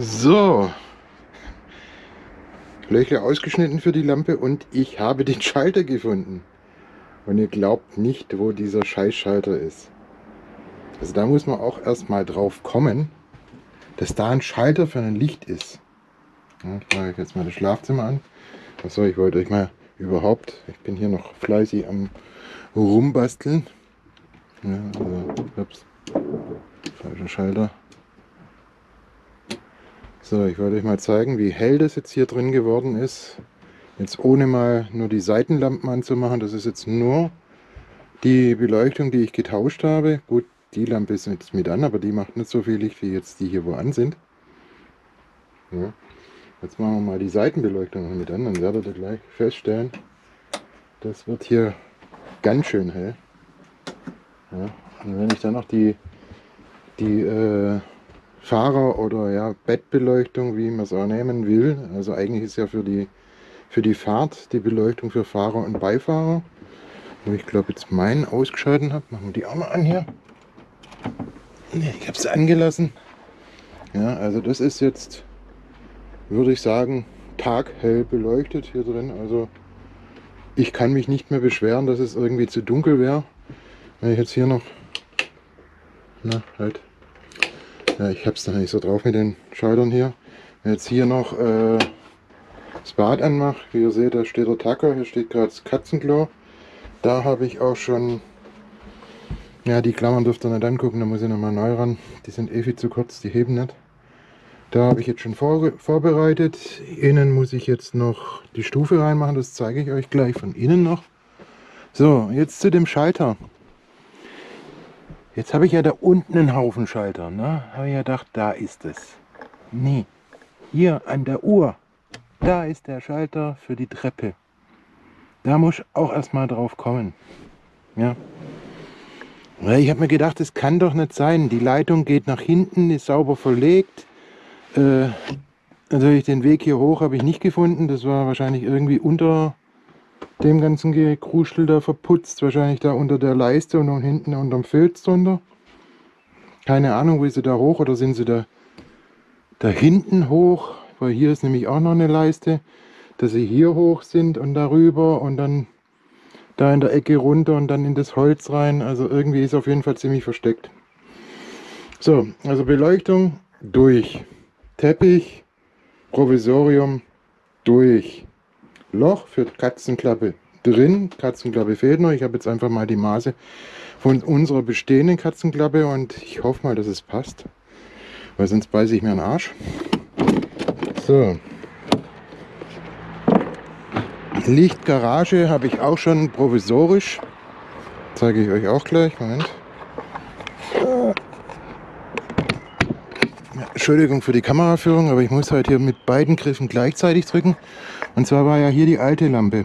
So, Löcher ausgeschnitten für die Lampe und ich habe den Schalter gefunden. Und ihr glaubt nicht, wo dieser Scheißschalter ist. Also da muss man auch erstmal drauf kommen, dass da ein Schalter für ein Licht ist. Ja, ich mache jetzt mal das Schlafzimmer an. Achso, ich wollte euch mal überhaupt, ich bin hier noch fleißig am Rumbasteln. Ja, also, ups, falscher Schalter. So, ich wollte euch mal zeigen, wie hell das jetzt hier drin geworden ist. Jetzt ohne mal nur die Seitenlampen anzumachen. Das ist jetzt nur die Beleuchtung, die ich getauscht habe. Gut, die Lampe ist jetzt mit an, aber die macht nicht so viel Licht, wie jetzt die hier wo an sind. Ja. Jetzt machen wir mal die Seitenbeleuchtung mit an, dann werdet ihr gleich feststellen, das wird hier ganz schön hell. Ja. Und wenn ich dann noch die Fahrer- oder ja, Bettbeleuchtung, wie man es auch nehmen will, also eigentlich ist ja für die Fahrt die Beleuchtung für Fahrer und Beifahrer, wo ich glaube jetzt meinen ausgeschalten habe, machen wir die auch mal an hier. Ne, ich habe es angelassen. Ja, also das ist jetzt, würde ich sagen, taghell beleuchtet hier drin, also ich kann mich nicht mehr beschweren, dass es irgendwie zu dunkel wäre, wenn ich jetzt hier noch, na halt, ja, ich habe es da nicht so drauf mit den Schaltern hier. Wenn jetzt hier noch das Bad anmache, wie ihr seht, da steht der Tacker, hier steht gerade das Katzenklo. Da habe ich auch schon, ja, die Klammern dürft ihr nicht angucken, da muss ich nochmal neu ran. Die sind eh viel zu kurz, die heben nicht. Da habe ich jetzt schon vorbereitet. Innen muss ich jetzt noch die Stufe reinmachen, das zeige ich euch gleich von innen noch. So, jetzt zu dem Schalter. Jetzt habe ich ja da unten einen Haufen Schalter, ne? Habe ich ja gedacht, da ist es. Nee, hier an der Uhr, da ist der Schalter für die Treppe. Da muss ich auch erstmal drauf kommen. Ja. Ich habe mir gedacht, das kann doch nicht sein. Die Leitung geht nach hinten, ist sauber verlegt. Natürlich den Weg hier hoch habe ich nicht gefunden. Das war wahrscheinlich irgendwie unter dem ganzen Gekruschel da verputzt, wahrscheinlich da unter der Leiste und hinten unterm Filz drunter. Keine Ahnung, wo sie da hoch oder sind sie da hinten hoch, weil hier ist nämlich auch noch eine Leiste, dass sie hier hoch sind und darüber und dann da in der Ecke runter und dann in das Holz rein. Also irgendwie ist auf jeden Fall ziemlich versteckt. So, also Beleuchtung durch, Teppich, Provisorium durch. Loch für Katzenklappe drin, Katzenklappe fehlt noch, ich habe jetzt einfach mal die Maße von unserer bestehenden Katzenklappe und ich hoffe mal, dass es passt, weil sonst beiße ich mir einen Arsch. So, Lichtgarage habe ich auch schon provisorisch, zeige ich euch auch gleich, Moment. Entschuldigung für die Kameraführung, aber ich muss halt hier mit beiden Griffen gleichzeitig drücken. Und zwar war ja hier die alte Lampe.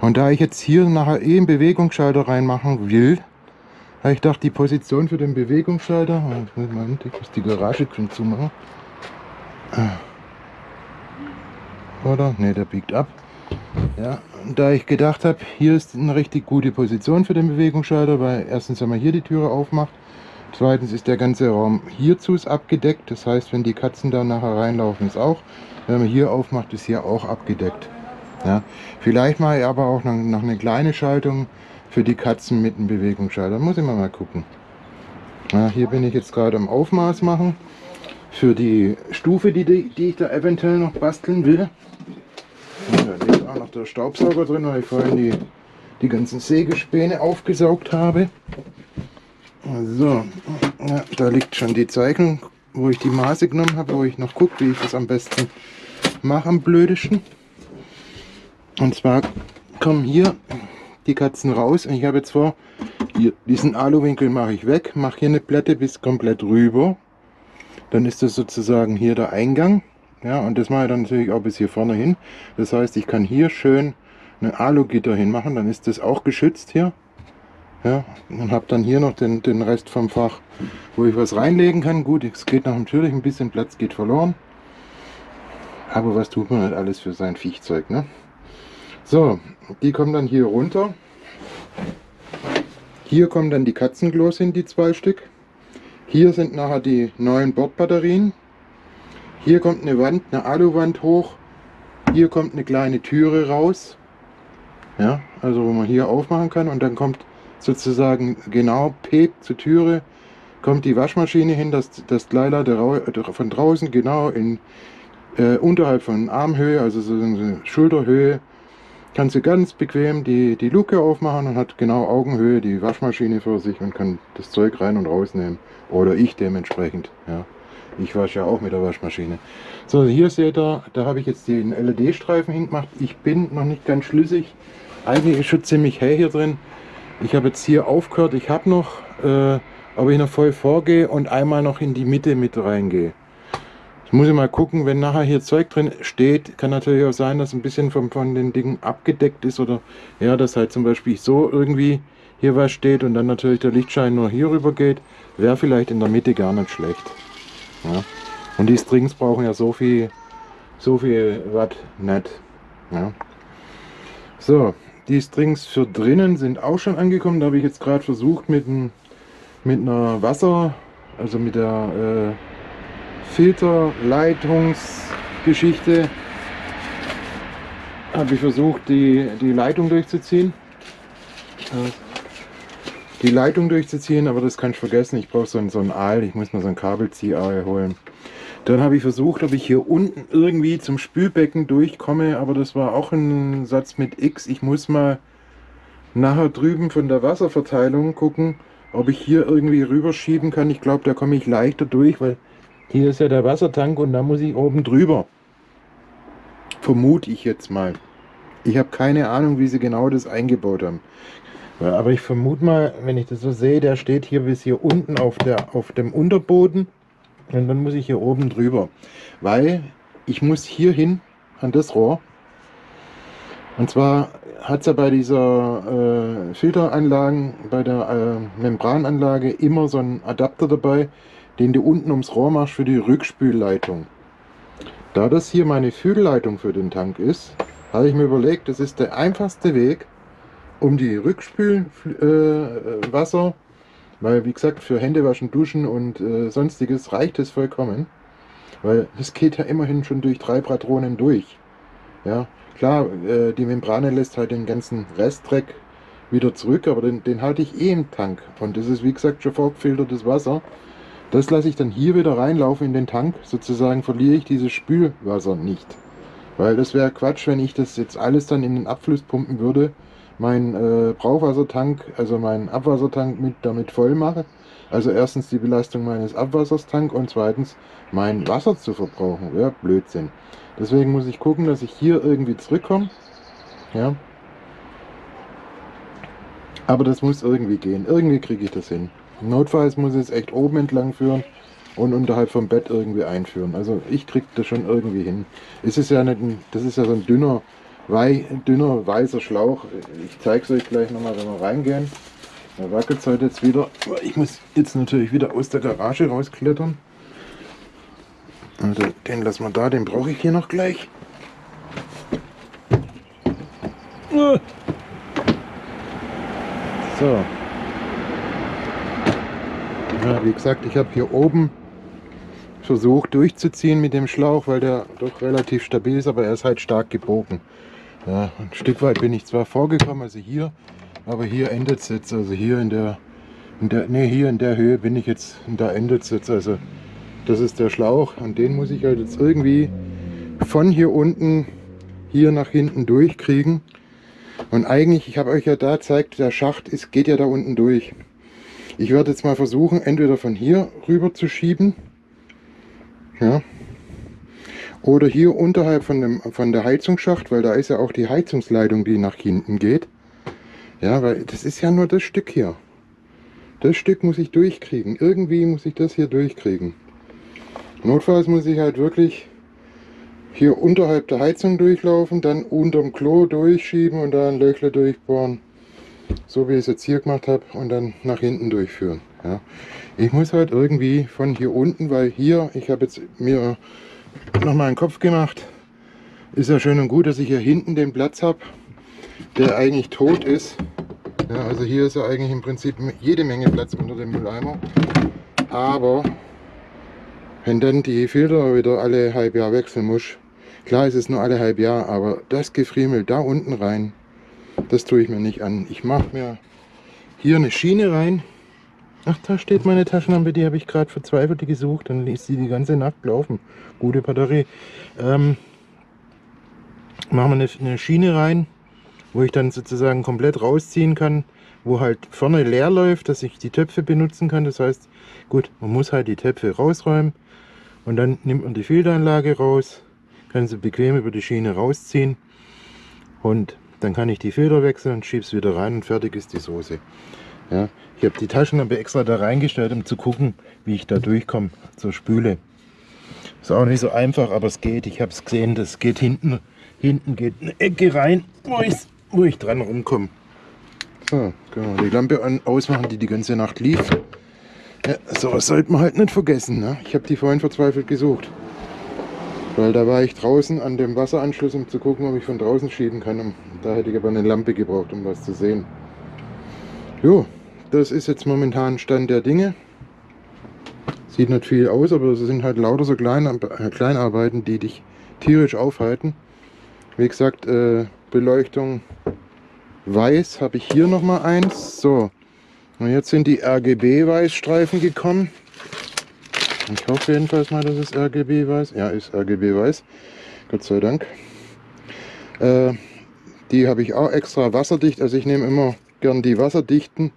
Und da ich jetzt hier nachher eh einen Bewegungsschalter reinmachen will, habe ich gedacht, die Position für den Bewegungsschalter, Moment, ich muss die Garage zumachen. Oder? Ne, der biegt ab. Ja, und da ich gedacht habe, hier ist eine richtig gute Position für den Bewegungsschalter, weil erstens, wenn man hier die Türe aufmacht, zweitens ist der ganze Raum hierzu ist abgedeckt, das heißt, wenn die Katzen da nachher reinlaufen, ist auch, wenn man hier aufmacht, ist hier auch abgedeckt. Ja, vielleicht mache ich aber auch noch eine kleine Schaltung für die Katzen mit einem Bewegungsschalter, muss ich mal gucken. Ja, hier bin ich jetzt gerade am Aufmaß machen, für die Stufe, die ich da eventuell noch basteln will. Und da ist auch noch der Staubsauger drin, weil ich vorhin die ganzen Sägespäne aufgesaugt habe. So, ja, da liegt schon die Zeichnung, wo ich die Maße genommen habe, wo ich noch gucke, wie ich das am besten mache, am blödesten. Und zwar kommen hier die Katzen raus und ich habe jetzt vor, hier diesen Aluwinkel mache ich weg, mache hier eine Platte bis komplett rüber. Dann ist das sozusagen hier der Eingang. Ja, und das mache ich dann natürlich auch bis hier vorne hin. Das heißt, ich kann hier schön eine Alugitter hinmachen, dann ist das auch geschützt hier. Ja, und habe dann hier noch den Rest vom Fach, wo ich was reinlegen kann. Gut, es geht natürlich ein bisschen Platz geht verloren. Aber was tut man halt alles für sein Viechzeug, ne? So, die kommen dann hier runter. Hier kommen dann die Katzenklos hin, die 2 Stück. Hier sind nachher die neuen Bordbatterien. Hier kommt eine Wand, eine Aluwand hoch. Hier kommt eine kleine Türe raus. Ja, also wo man hier aufmachen kann. Und dann kommt sozusagen genau pep zur Türe, kommt die Waschmaschine hin, dass das Leila von draußen genau in unterhalb von Armhöhe, also sozusagen Schulterhöhe, kann sie ganz bequem die Luke aufmachen und hat genau Augenhöhe die Waschmaschine vor sich und kann das Zeug rein und rausnehmen. Oder ich dementsprechend. Ja. Ich wasche ja auch mit der Waschmaschine. So, hier seht ihr, da habe ich jetzt den LED-Streifen hingemacht. Ich bin noch nicht ganz schlüssig. Eigentlich ist schon ziemlich hell hier drin. Ich habe jetzt hier aufgehört. Ich habe noch, ob ich noch voll vorgehe und einmal noch in die Mitte mit reingehe. Jetzt muss ich mal gucken, wenn nachher hier Zeug drin steht, kann natürlich auch sein, dass ein bisschen von den Dingen abgedeckt ist oder ja, dass halt zum Beispiel so irgendwie hier was steht und dann natürlich der Lichtschein nur hier rüber geht, wäre vielleicht in der Mitte gar nicht schlecht. Ja. Und die Strings brauchen ja so viel Watt nicht. Ja. So, die Strings für drinnen sind auch schon angekommen. Da habe ich jetzt gerade versucht mit der Filterleitungsgeschichte habe ich versucht, die Leitung durchzuziehen. Aber das kann ich vergessen. Ich brauche so ein Aal, ich muss mal so ein Kabelziehaal holen. Dann habe ich versucht, ob ich hier unten irgendwie zum Spülbecken durchkomme, aber das war auch ein Satz mit X. Ich muss mal nachher drüben von der Wasserverteilung gucken, ob ich hier irgendwie rüberschieben kann. Ich glaube, da komme ich leichter durch, weil hier ist ja der Wassertank und da muss ich oben drüber. Vermute ich jetzt mal. Ich habe keine Ahnung, wie sie genau das eingebaut haben. Aber ich vermute mal, wenn ich das so sehe, der steht hier bis hier unten auf dem Unterboden und dann muss ich hier oben drüber, weil ich muss hier hin an das Rohr. Und zwar hat es ja bei dieser Filteranlage, bei der Membrananlage immer so einen Adapter dabei, den du unten ums Rohr machst für die Rückspülleitung. Da das hier meine Füllleitung für den Tank ist, habe ich mir überlegt, das ist der einfachste Weg, um die Rückspülwasser, weil wie gesagt für Händewaschen, Duschen und sonstiges reicht es vollkommen, weil es geht ja immerhin schon durch 3 Patronen durch. Ja, klar, die Membrane lässt halt den ganzen Restdreck wieder zurück, aber den halte ich eh im Tank und das ist wie gesagt schon vorgefiltertes Wasser. Das lasse ich dann hier wieder reinlaufen in den Tank, sozusagen verliere ich dieses Spülwasser nicht, weil das wäre Quatsch, wenn ich das jetzt alles dann in den Abfluss pumpen würde, mein Brauchwassertank, also meinen Abwassertank damit voll mache. Also erstens die Belastung meines Abwassertanks und zweitens mein Wasser zu verbrauchen. Ja, Blödsinn. Deswegen muss ich gucken, dass ich hier irgendwie zurückkomme. Ja. Aber das muss irgendwie gehen. Irgendwie kriege ich das hin. Notfalls muss ich es echt oben entlang führen und unterhalb vom Bett irgendwie einführen. Also ich kriege das schon irgendwie hin. Es ist ja nicht das ist ja so ein dünner weißer Schlauch. Ich zeige es euch gleich nochmal, wenn wir reingehen. Da wackelt es heute jetzt wieder. Ich muss jetzt natürlich wieder aus der Garage rausklettern. Also den lassen wir da, den brauche ich hier noch gleich. So. Ja, wie gesagt, ich habe hier oben versucht durchzuziehen mit dem Schlauch, weil der doch relativ stabil ist, aber er ist halt stark gebogen. Ja, ein Stück weit bin ich zwar vorgekommen, also hier, aber hier endet es jetzt, also hier hier in der Höhe bin ich jetzt, und da endet es jetzt, also das ist der Schlauch und den muss ich halt jetzt irgendwie von hier unten hier nach hinten durchkriegen. Und eigentlich, ich habe euch ja da gezeigt, der Schacht geht ja da unten durch. Ich werde jetzt mal versuchen, entweder von hier rüber zu schieben, ja, oder hier unterhalb von der Heizungsschacht, weil da ist ja auch die Heizungsleitung, die nach hinten geht. Ja, weil das ist ja nur das Stück hier. Das Stück muss ich durchkriegen. Irgendwie muss ich das hier durchkriegen. Notfalls muss ich halt wirklich hier unterhalb der Heizung durchlaufen, dann unterm Klo durchschieben und da ein Löchle durchbohren. So wie ich es jetzt hier gemacht habe und dann nach hinten durchführen. Ja. Ich muss halt irgendwie von hier unten, weil hier, ich habe jetzt mir nochmal einen Kopf gemacht, ist ja schön und gut, dass ich hier hinten den Platz habe, der eigentlich tot ist. Ja, also hier ist ja eigentlich im Prinzip jede Menge Platz unter dem Mülleimer, aber Wenn dann die Filter wieder alle halb Jahr wechseln musst, klar ist es nur alle halb Jahr, aber das Gefriemel da unten rein, das tue ich mir nicht an. Ich mache mir hier eine Schiene rein. Ach, da steht meine Taschenlampe, die habe ich gerade verzweifelt gesucht, dann ließ sie die ganze Nacht laufen. Gute Batterie. Machen wir eine Schiene rein, wo ich dann sozusagen komplett rausziehen kann, wo halt vorne leer läuft, dass ich die Töpfe benutzen kann. Das heißt, gut, man muss halt die Töpfe rausräumen und dann nimmt man die Filteranlage raus, kann sie bequem über die Schiene rausziehen und dann kann ich die Filter wechseln und schiebe es wieder rein und fertig ist die Soße. Ja, ich habe die Taschenlampe extra da reingestellt, um zu gucken, wie ich da durchkomme zur Spüle. Ist auch nicht so einfach, aber es geht. Ich habe es gesehen, das geht hinten. Hinten geht eine Ecke rein, wo ich dran rumkomme. So, können wir die Lampe ausmachen, die ganze Nacht lief. Ja, sowas sollte man halt nicht vergessen, ne? Ich habe die vorhin verzweifelt gesucht. Weil da war ich draußen an dem Wasseranschluss, um zu gucken, ob ich von draußen schieben kann. Und da hätte ich aber eine Lampe gebraucht, um was zu sehen. Jo, das ist jetzt momentan Stand der Dinge. Sieht nicht viel aus, aber es sind halt lauter so Kleinarbeiten, die dich tierisch aufhalten. Wie gesagt, Beleuchtung weiß habe ich hier nochmal eins. So, und jetzt sind die RGB-Weiß-Streifen gekommen. Ich hoffe jedenfalls mal, dass es RGB-Weiß. Ja, ist RGB-Weiß. Gott sei Dank. Die habe ich auch extra wasserdicht. Also ich nehme immer gern die wasserdichten,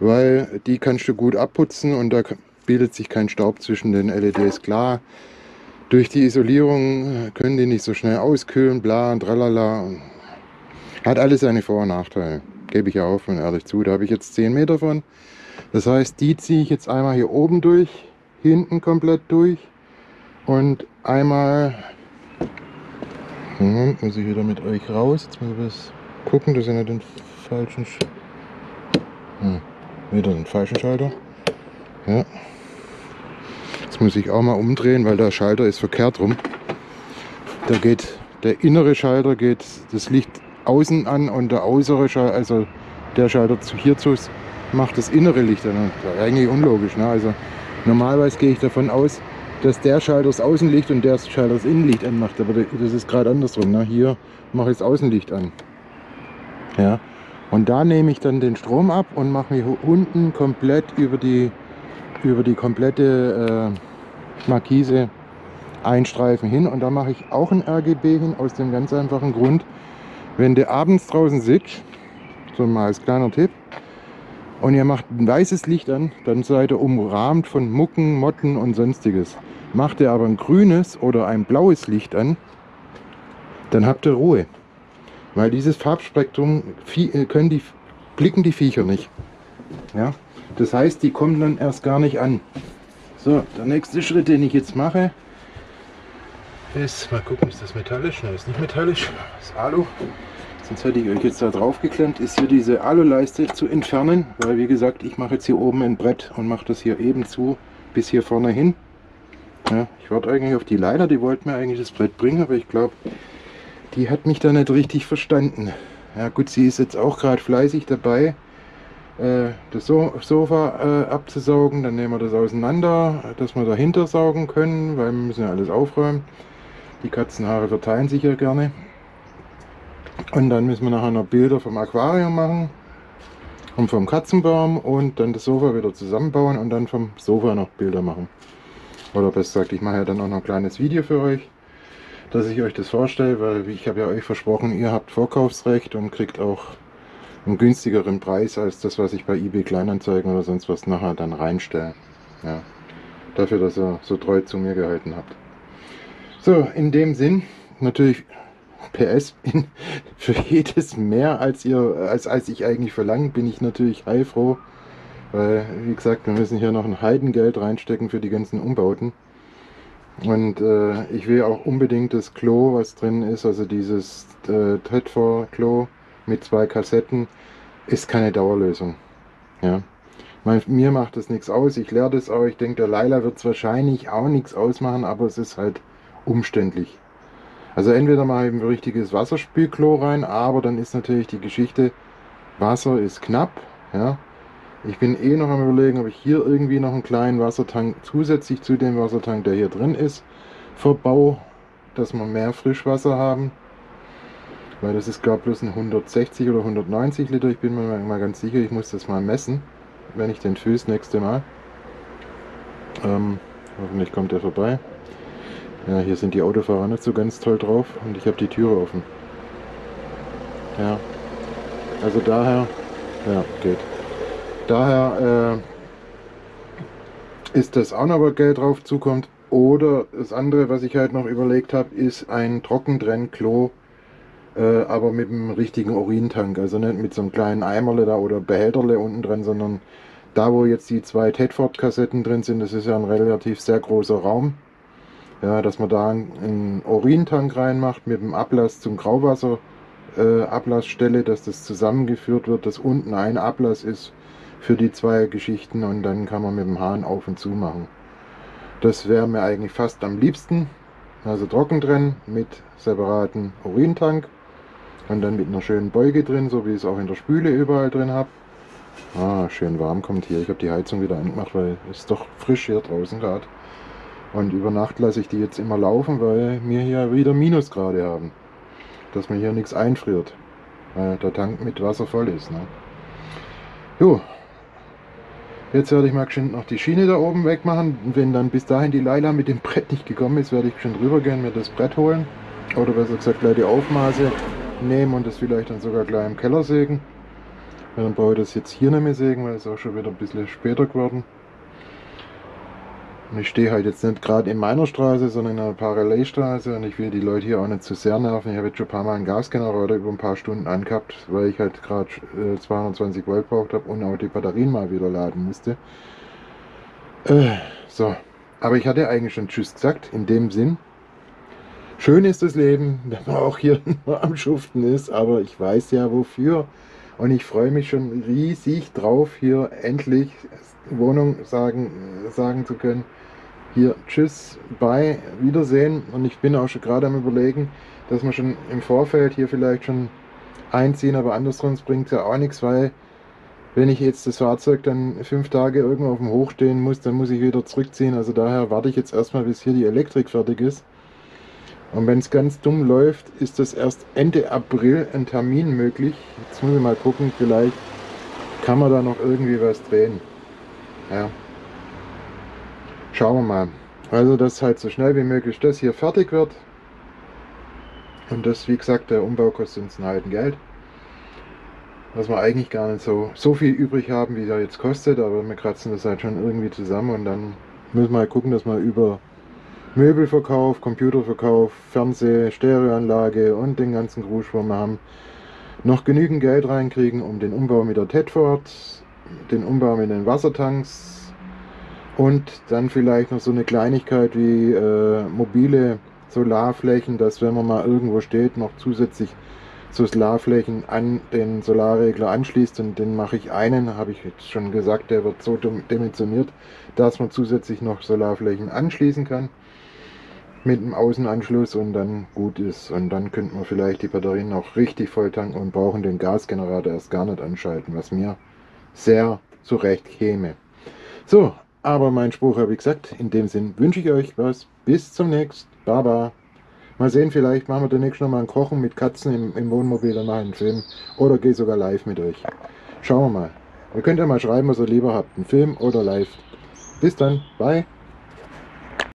weil die kannst du gut abputzen und da bildet sich kein Staub zwischen den LEDs. Klar, durch die Isolierung können die nicht so schnell auskühlen, bla und tralala. Hat alles seine Vor- und Nachteile. Gebe ich ja auf und ehrlich zu. Da habe ich jetzt 10 Meter von. Das heißt, die ziehe ich jetzt einmal hier oben durch, hinten komplett durch und einmal. Moment, muss ich wieder mit euch raus. Jetzt muss ich das gucken, dass ich nicht den falschen. Wieder den falschen Schalter. Ja. Jetzt muss ich auch mal umdrehen, weil der Schalter ist verkehrt rum. Da geht der innere Schalter, geht das Licht außen an und der äußere Schalter, also der Schalter hierzu, macht das innere Licht an. Eigentlich unlogisch, ne? Also normalerweise gehe ich davon aus, dass der Schalter das Außenlicht und der Schalter das Innenlicht anmacht, aber das ist gerade andersrum, ne? Hier mache ich das Außenlicht an. Ja. Und da nehme ich dann den Strom ab und mache mich unten komplett über die komplette Markise ein Streifen hin und da mache ich auch ein RGB hin, aus dem ganz einfachen Grund, wenn du abends draußen sitzt, so mal als kleiner Tipp, und ihr macht ein weißes Licht an, dann seid ihr umrahmt von Mucken, Motten und sonstiges. Macht ihr aber ein grünes oder ein blaues Licht an, dann habt ihr Ruhe, weil dieses Farbspektrum blicken die Viecher nicht. Ja? Das heißt, die kommen dann erst gar nicht an. So, der nächste Schritt, den ich jetzt mache, ist, mal gucken, ist das metallisch? Nein, ist nicht metallisch, ist Alu. Sonst hätte ich euch jetzt da drauf geklemmt, ist hier diese Aluleiste zu entfernen, weil wie gesagt, ich mache jetzt hier oben ein Brett und mache das hier eben zu, bis hier vorne hin. Ja, ich warte eigentlich auf die Leiter, die wollte mir eigentlich das Brett bringen, aber ich glaube, die hat mich da nicht richtig verstanden. Ja gut, sie ist jetzt auch gerade fleißig dabei, das Sofa abzusaugen, dann nehmen wir das auseinander, dass wir dahinter saugen können, weil wir müssen ja alles aufräumen. Die Katzenhaare verteilen sich ja gerne. Und dann müssen wir nachher noch Bilder vom Aquarium machen und vom Katzenbaum und dann das Sofa wieder zusammenbauen und dann vom Sofa noch Bilder machen. Oder besser gesagt, ich mache ja dann auch noch ein kleines Video für euch, dass ich euch das vorstelle, weil ich habe ja euch versprochen, ihr habt Vorkaufsrecht und kriegt auch einen günstigeren Preis als das, was ich bei eBay Kleinanzeigen oder sonst was nachher dann reinstelle. Ja. Dafür, dass ihr so treu zu mir gehalten habt. So, in dem Sinn, natürlich PS, für jedes mehr als ich eigentlich verlange, bin ich natürlich heilfroh, weil, wie gesagt, wir müssen hier noch ein Heidengeld reinstecken für die ganzen Umbauten. Und ich will auch unbedingt das Klo, was drin ist, also dieses Tretfor-Klo, mit 2 Kassetten, ist keine Dauerlösung. Ja. Mir macht das nichts aus, ich lerne das auch, ich denke, der Leila wird es wahrscheinlich auch nichts ausmachen, aber es ist halt umständlich. Also entweder mal eben ein richtiges Wasserspülklo rein, aber dann ist natürlich die Geschichte, Wasser ist knapp, ja. Ich bin eh noch am Überlegen, ob ich hier irgendwie noch einen kleinen Wassertank zusätzlich zu dem Wassertank, der hier drin ist, verbau, dass wir mehr Frischwasser haben. Weil das ist, glaube ich, bloß ein 160 oder 190 Liter. Ich bin mir mal ganz sicher, ich muss das mal messen, wenn ich den füße das nächste Mal. Hoffentlich kommt der vorbei. Ja, hier sind die Autofahrer nicht so ganz toll drauf und ich habe die Türe offen. Ja, also daher, ja, geht. Daher ist das auch noch, was Geld drauf zukommt. Oder das andere, was ich halt noch überlegt habe, ist ein Trockentrenntklo, aber mit einem richtigen Urintank. Also nicht mit so einem kleinen Eimerle da oder Behälterle unten dran, sondern da, wo jetzt die zwei Tedford-Kassetten drin sind, das ist ja ein relativ sehr großer Raum. Ja, dass man da einen Urintank reinmacht mit dem Ablass zum Grauwasser. Ablassstelle, dass das zusammengeführt wird, dass unten ein Ablass ist für die zwei Geschichten und dann kann man mit dem Hahn auf und zu machen. Das wäre mir eigentlich fast am liebsten. Also trocken trennen mit separaten Urintank und dann mit einer schönen Beuge drin, so wie ich es auch in der Spüle überall drin habe. Ah, schön warm kommt hier. Ich habe die Heizung wieder angemacht, weil es doch frisch hier draußen gerade. Und über Nacht lasse ich die jetzt immer laufen, weil wir hier wieder Minusgrade haben. Dass man hier nichts einfriert, weil der Tank mit Wasser voll ist. Ne? Jo, jetzt werde ich mal geschwind noch die Schiene da oben wegmachen. Wenn dann bis dahin die Leila mit dem Brett nicht gekommen ist, werde ich geschwind rübergehen, mir das Brett holen. Oder besser gesagt gleich die Aufmaße nehmen und das vielleicht dann sogar gleich im Keller sägen. Weil dann brauche ich das jetzt hier nicht mehr sägen, weil es auch schon wieder ein bisschen später geworden. Und ich stehe halt jetzt nicht gerade in meiner Straße, sondern in einer Parallelstraße und ich will die Leute hier auch nicht zu sehr nerven. Ich habe jetzt schon ein paar Mal einen Gasgenerator über ein paar Stunden angehabt, weil ich halt gerade 220 Volt braucht habe und auch die Batterien mal wieder laden musste. So, aber ich hatte eigentlich schon Tschüss gesagt, in dem Sinn. Schön ist das Leben, wenn man auch hier nur am Schuften ist, aber ich weiß ja wofür. Und ich freue mich schon riesig drauf, hier endlich Wohnung sagen zu können. Hier Tschüss, Bye, Wiedersehen. Und ich bin auch schon gerade am Überlegen, dass man schon im Vorfeld hier vielleicht schon einziehen, aber andersrum bringt es ja auch nichts, weil wenn ich jetzt das Fahrzeug dann 5 Tage irgendwo auf dem Hoch stehen muss, dann muss ich wieder zurückziehen. Also daher warte ich jetzt erstmal, bis hier die Elektrik fertig ist. Und wenn es ganz dumm läuft, ist das erst Ende April ein Termin möglich. Jetzt muss ich mal gucken, vielleicht kann man da noch irgendwie was drehen. Ja. Schauen wir mal. Also dass halt so schnell wie möglich das hier fertig wird. Und das, wie gesagt, der Umbau kostet uns einen halben Geld. Dass wir eigentlich gar nicht so viel übrig haben, wie der jetzt kostet. Aber wir kratzen das halt schon irgendwie zusammen und dann müssen wir halt gucken, dass wir über Möbelverkauf, Computerverkauf, Fernseh-, Stereoanlage und den ganzen Grusch, wo wir haben, noch genügend Geld reinkriegen, um den Umbau mit der Tedford, den Umbau mit den Wassertanks und dann vielleicht noch so eine Kleinigkeit wie mobile Solarflächen, dass wenn man mal irgendwo steht, noch zusätzlich so Solarflächen an den Solarregler anschließt und den mache ich einen, habe ich jetzt schon gesagt, der wird so dimensioniert, dass man zusätzlich noch Solarflächen anschließen kann mit einem Außenanschluss und dann gut ist. Und dann könnten wir vielleicht die Batterien noch richtig voll tanken und brauchen den Gasgenerator erst gar nicht anschalten, was mir sehr zurecht käme. So, aber mein Spruch habe ich gesagt, in dem Sinn wünsche ich euch was, bis zum nächsten Mal, Baba. Mal sehen, vielleicht machen wir demnächst nochmal ein Kochen mit Katzen im Wohnmobil, dann machen einen Film oder gehe sogar live mit euch. Schauen wir mal. Ihr könnt ja mal schreiben, was ihr lieber habt, einen Film oder live. Bis dann, bye.